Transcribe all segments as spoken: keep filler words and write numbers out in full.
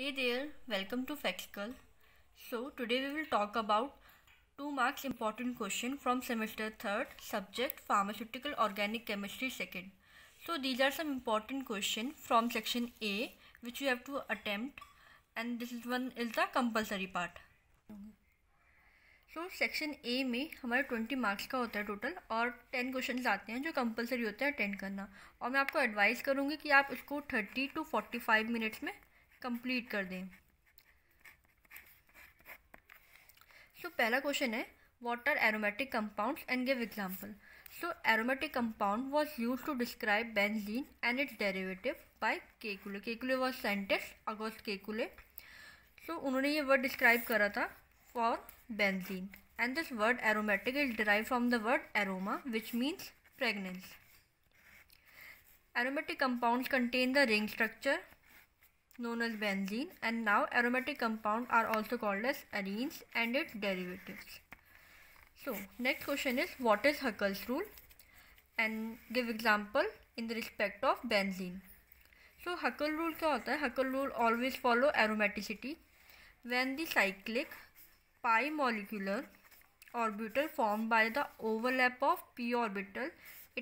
Hey there, welcome to factskul. So today we will talk about two marks important question from semester third, subject pharmaceutical organic chemistry second. So these are some important question from section A which you have to attempt, and this one is the compulsory part. So section A में हमारे twenty marks का होता है total और ten questions आते हैं जो compulsory होता है अटेंड करना, और मैं आपको एडवाइस करूँगी कि आप इसको thirty to forty five minutes में कंप्लीट कर दें. सो so, पहला क्वेश्चन है what are aromatic compounds and give example. So aromatic compound was used to describe benzene and its derivative by Kekule. Kekule was scientist August Kekule. So उन्होंने ये word describe करा था for benzene, and this word aromatic is derived from the word aroma which means fragrance. Aromatic compounds contain the ring structure known as benzene, and now aromatic compounds are also called as arenes and its derivatives. So next question is what is Huckel's rule and give example in the respect of benzene. So Huckel rule क्या होता है? Huckel rule always follow aromaticity when the cyclic pi molecular orbital formed by the overlap of p orbital,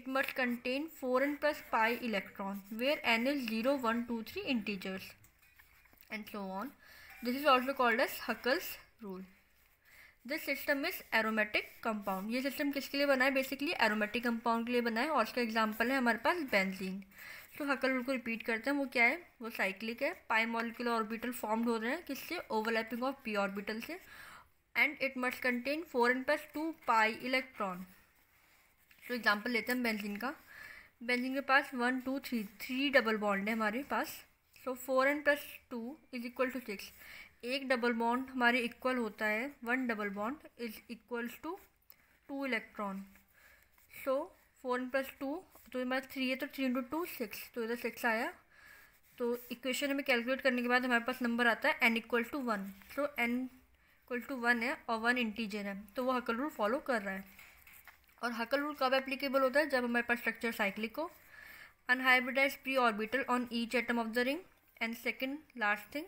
it must contain four n plus pi electron where n is zero, one, two, three integers and so on. This is also called as Huckel's rule. This system is aromatic compound. ये system किसके लिए बना है? Basically aromatic compound के लिए बना है और उसका example है हमारे पास benzene. तो Huckel rule को repeat करते हैं. वो क्या है? वो cyclic है, pi molecular orbital formed हो रहे हैं किससे? Overlapping of p orbital से, and it must contain four n plus two pi electron. तो so, एग्जाम्पल लेते हैं बेंजीन का. बेंजीन के पास one two three three double bond है हमारे पास. So four n plus two is equal to six. एक डबल बॉन्ड हमारे इक्वल होता है, one double bond is equals to two electron. So four n plus two तो हमारा three है, तो थ्री इंटू टू सिक्स, तो इधर सिक्स आया. तो इक्वेशन में कैलकुलेट करने के बाद हमारे पास नंबर आता है n equal to one. So n equal to one है और वन इंटीजर है, तो वो Huckel रूल फॉलो कर रहा है. और Huckel रूल कब एप्लीकेबल होता है? जब हमारे पास स्ट्रक्चर साइक्लिक हो, unhybridize pre orbital on each atom of the ring, and second last thing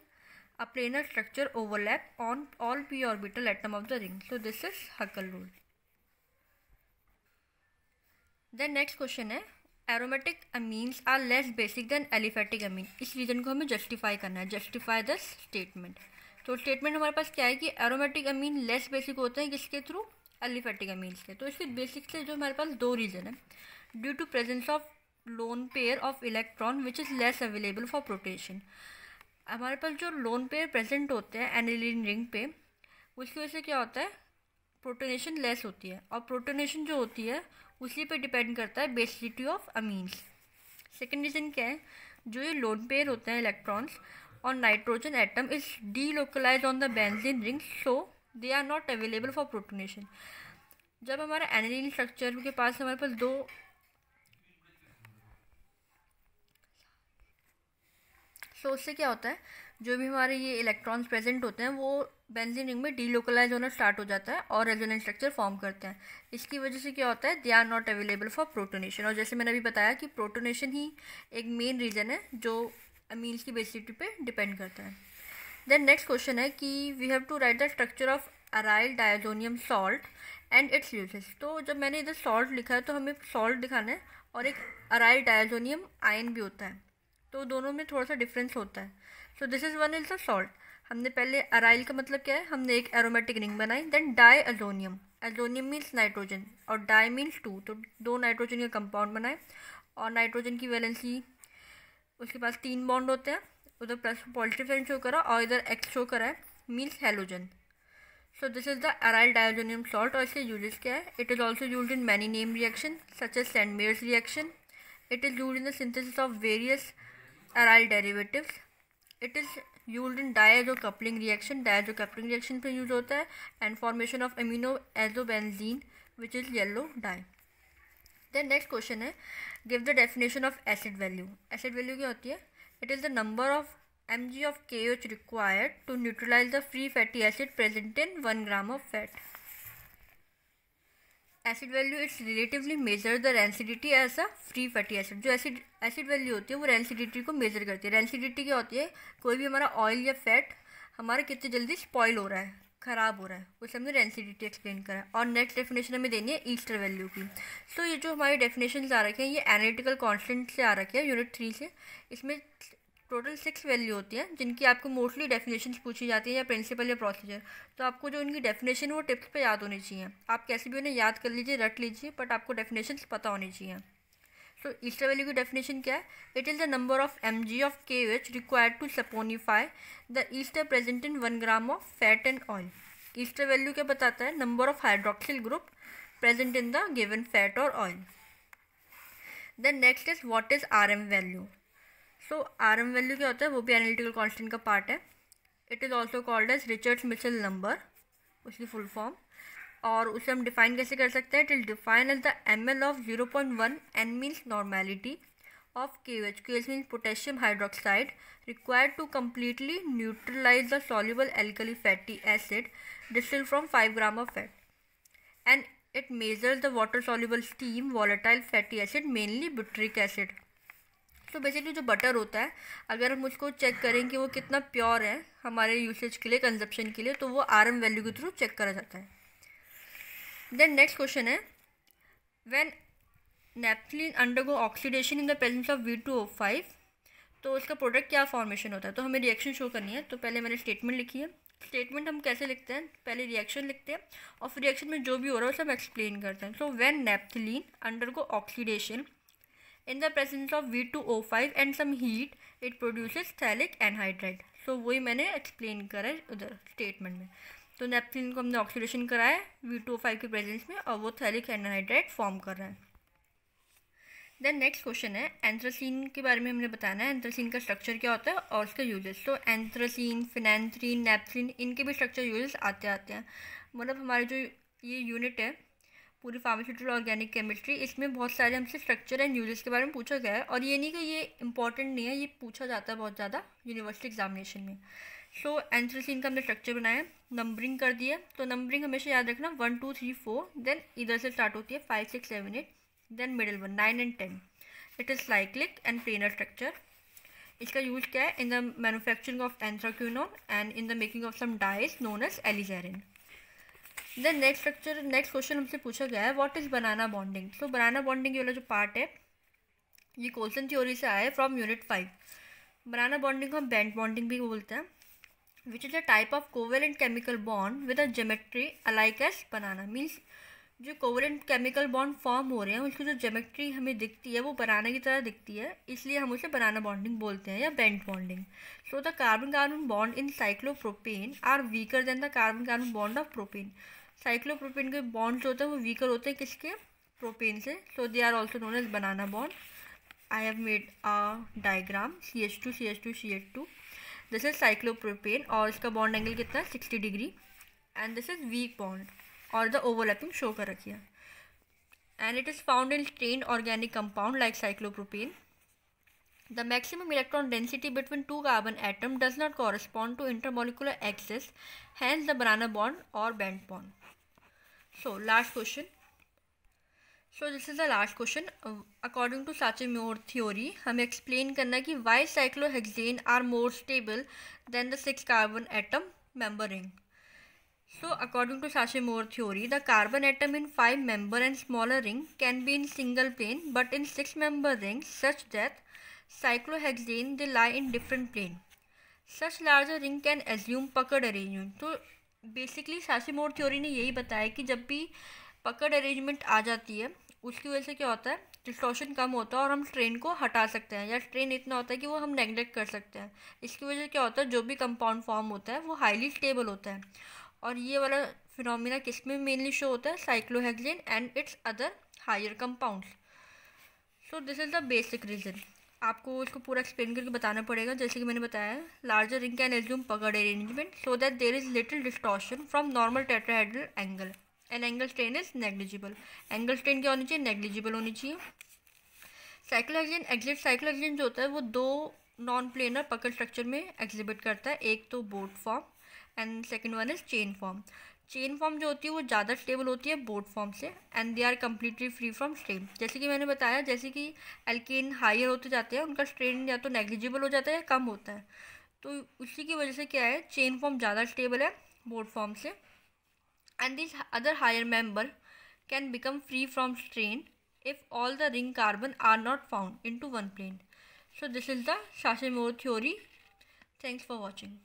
a planar structure overlap on all P orbital atom of the ring. So this is Huckel rule. Then next question है aromatic amines are less basic than aliphatic amine. इस reason को हमें justify करना है. Justify this statement. तो statement हमारे पास क्या है कि एरोमेटिक अमीन लेस बेसिक होते हैं किसके थ्रू? एलिफेटिक अमीन्स के. तो इसके बेसिक से जो हमारे पास दो रीज़न है, due to presence of lone pair of electron which is less available for protonation. हमारे पास जो लोन पेयर प्रेजेंट होते हैं एनिलीन रिंग पे, उसकी वजह से क्या होता है? प्रोटोनेशन लेस होती है, और प्रोटोनेशन जो होती है उसी पे डिपेंड करता है basicity of amines. Second reason क्या है? जो ये लोन पेयर होते हैं इलेक्ट्रॉन्स और nitrogen atom is delocalize on the benzene ring, so they are not available for protonation. जब हमारा एनिलीन स्ट्रक्चर के पास हमारे पास दो सो so, उससे क्या होता है? जो भी हमारे ये इलेक्ट्रॉन्स प्रेजेंट होते हैं वो बेंजीन रिंग में डीलोकलाइज होना स्टार्ट हो जाता है और रेजोनेंस स्ट्रक्चर फॉर्म करते हैं. इसकी वजह से क्या होता है? They are not available for protonation. और जैसे मैंने अभी बताया कि प्रोटोनेशन ही एक मेन रीज़न है जो अमीन्स की बेसिसिटी पे डिपेंड करता है. देन नेक्स्ट क्वेश्चन है कि we have to write the structure of aryl diazonium salt and its uses. तो जब मैंने इधर सॉल्ट लिखा है तो हमें सॉल्ट दिखाना है और एक अराइल डायजोनियम आयन भी होता है, तो दोनों में थोड़ा सा डिफरेंस होता है. So this is one is the salt. हमने पहले अराइल का मतलब क्या है? हमने एक एरोमेटिक रिंग बनाई. Then di azonium. Azonium means nitrogen और डाई मीन्स टू, तो दो नाइट्रोजन के कंपाउंड बनाए और नाइट्रोजन की वैलेंसी उसके पास तीन बॉन्ड होते हैं. उधर प्लस पॉजिटिव साइन शो करा और इधर एक्स शो करा है, means halogen. So this is the aryl diazonium salt. और इसके यूजेस क्या है? It is also use in many name reaction such as Sandmeyer reaction. It is use in the synthesis of various aryl derivatives. It is use in diazo coupling reaction. Diazo coupling reaction पर use होता है, and formation of amino azo benzene which is yellow dye. Then next question है give the definition of acid value. Acid value क्या होती है? It is the number of m g of K H required to neutralize the free fatty acid present in one gram of fat. Acid value it's relatively measure the rancidity as a free fatty acid. जो acid acid value होती है वो rancidity को major करती है। Rancidity क्या होती है, कोई भी हमारा ऑयल या फैट हमारा कितनी जल्दी स्पॉइल हो रहा है, ख़राब हो रहा है, उसे हमने रेंसिडिटी एक्सप्लेन करा। और नेक्स्ट डेफिनेशन हमें देनी है ईस्टर वैल्यू की। सो so, ये जो हमारी डेफिनेशन आ रखे हैं ये एनालिटिकल कॉन्स्टेंट से आ रखे हैं यूनिट थ्री से। इसमें टोटल सिक्स वैल्यू होती हैं जिनकी आपको मोस्टली डेफिनेशंस पूछी जाती हैं या प्रिंसिपल या प्रोसीजर। तो आपको जो उनकी डेफिनेशन वो टिप्स पे याद होनी चाहिए। आप कैसे भी उन्हें याद कर लीजिए, रट लीजिए, बट आपको डेफिनेशंस पता होनी चाहिए। सो ईस्टर वैल्यू की डेफिनेशन क्या है, it is the number of m g of K H required to saponify the ester present in one gram of fat and oil. Ester value क्या बताता है, number of hydroxyl group present in the given fat और oil. Then next is what is R M value. So R M value क्या होता है, वो भी analytical constant का पार्ट है। It is also called as Richards Mitchell number, उसकी full form. और उसे हम डिफाइन कैसे कर सकते हैं, it is define as the m l of zero point one n means normality of K O H, K O H means potassium hydroxide, required to completely neutralize the soluble alkali fatty acid distilled from five gram of fat. And it measures the water soluble steam volatile fatty acid mainly butyric acid. तो basically जो butter होता है, अगर हम उसको check करें कि वो कितना प्योर है हमारे यूसेज के लिए, कंजप्शन के लिए, तो वो आर एम वैल्यू के थ्रू चेक करा जाता है। देन नेक्स्ट क्वेश्चन है, when naphthalene undergo oxidation in the presence of V two O five, तो उसका प्रोडक्ट क्या फॉर्मेशन होता है। तो हमें रिएक्शन शो करनी है। तो पहले मैंने स्टेटमेंट लिखी है। स्टेटमेंट हम कैसे लिखते हैं, पहले रिएक्शन लिखते हैं और फिर रिएक्शन में जो भी हो रहा है उसे हम एक्सप्लेन करते हैं। So when naphthalene undergo oxidation in the presence of V two O five and some heat, it produces phthalic anhydride. So वही मैंने explain करा है उधर statement में। तो नेपथलीन को हमने ऑक्सीडेशन कराया वी टू ओ फाइव के presence में और वो phthalic anhydride form कर रहा है। Then next question है, एंथ्रासीन के बारे में हमने बताना है। एंथ्रासीन का स्ट्रक्चर क्या होता है और उसका यूजेस। तो एंथ्रासीन, फिनैंथ्रीन, नेपथलीन, इनके भी स्ट्रक्चर यूजेस आते आते हैं। मतलब हमारे जो ये यूनिट है पूरी फार्मास्यूटिकल ऑर्गेनिक केमिस्ट्री, इसमें बहुत सारे हमसे स्ट्रक्चर एंड यूजेस के बारे में पूछा गया है। और ये नहीं कि ये इंपॉर्टेंट नहीं है, ये पूछा जाता है बहुत ज़्यादा यूनिवर्सिटी एग्जामिनेशन में। सो एंथ्रासीन का हमने स्ट्रक्चर बनाया, नंबरिंग कर दिया। तो नंबरिंग हमेशा याद रखना one two three four, then इधर से स्टार्ट होती है five six seven eight, then middle one nine and ten. It is cyclic and planar structure. इसका यूज क्या है, in the manufacturing of anthraquinone and in the making of some dyes known as alizarin. Then next structure next question हमसे पूछा गया है, what is banana bonding. So banana bonding वाला जो part है ये कोल्सन थ्योरी से आया है from unit five. Banana bonding को हम बैंड बॉन्डिंग भी बोलते हैं, which is a type of covalent chemical bond with a geometry alike as banana. Means जो कोवेलेंट केमिकल बॉन्ड फॉर्म हो रहे हैं उसकी जो ज्योमेट्री हमें दिखती है वो बनाना की तरह दिखती है, इसलिए हम उसे बनाना बॉन्डिंग बोलते हैं या band bonding. So the carbon carbon bond in cyclopropane are weaker than the carbon carbon bond of propane. Cyclopropane के बॉन्ड्स होते हैं वो वीकर होते हैं किसके, प्रोपेन से। So they are also known as banana bond. I have made a diagram C H two C H two C H two. This is cyclopropane और इसका बॉन्ड एंगल कितना sixty degree, and this is weak bond और the overlapping show कर रखी है। And it is found in strain organic compound like cyclopropane. The maximum electron density between two carbon atom does not correspond to intermolecular axis, hence the banana bond और band bond. So last question, so this is the last question. According to Sachse Mohr theory हमें explain करना है कि why cyclohexane are more stable than the six carbon atom member ring. So according to Sachse Mohr theory, the carbon atom in five member and smaller ring can be in single plane, but in six member rings such that cyclohexane they lie in different plane. Such larger ring can assume puckered arrangement. तो basically Sachse Mohr theory ने यही बताया कि जब भी puckered arrangement आ जाती है उसकी वजह से क्या होता है, डिस्टॉर्शन कम होता है और हम स्ट्रेन को हटा सकते हैं या स्ट्रेन इतना होता है कि वो हम नेगलेक्ट कर सकते हैं। इसकी वजह से क्या होता है, जो भी कंपाउंड फॉर्म होता है वो हाईली स्टेबल होता है। और ये वाला फिनोमिना किस में मेनली शो होता है, cyclohexane and its other higher compounds. So this is the basic reason. आपको इसको पूरा एक्सप्लेन करके बताना पड़ेगा। जैसे कि मैंने बताया, larger ring can assume pucker arrangement so that there is little distortion from normal tetrahedral angle, and angle strain is negligible. Angle strain क्या होनी चाहिए, नेग्लिजिबल होनी चाहिए। साइक्लोहेक्सेन एग्जिट साइक्लोहेक्सेन जो होता है वो दो नॉन प्लेनर पकड़ स्ट्रक्चर में एग्जिबिट करता है, एक तो boat form and second one is chain form. Chain form जो होती है वो ज़्यादा स्टेबल होती है बोट फॉर्म से, and they are completely free from strain. जैसे कि मैंने बताया, जैसे कि एल्केन हायर होते जाते हैं उनका स्ट्रेन या तो नेग्लिजिबल हो जाता है या कम होता है, तो उसी की वजह से क्या है चेन फॉर्म ज़्यादा स्टेबल है बोट फॉर्म से। And this other higher member can become free from strain if all the ring carbon are not found in to one plane. So this is the साक्से Mohr theory. Thanks for watching.